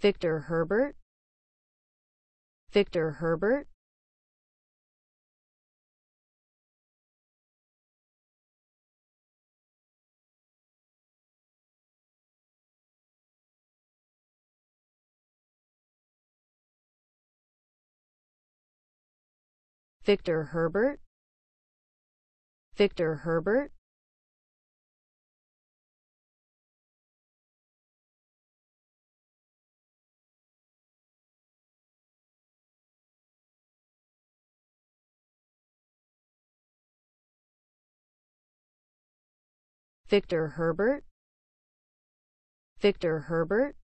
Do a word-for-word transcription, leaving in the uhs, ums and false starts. Victor Herbert, Victor Herbert. Victor Herbert, Victor Herbert. Victor Herbert, Victor Herbert.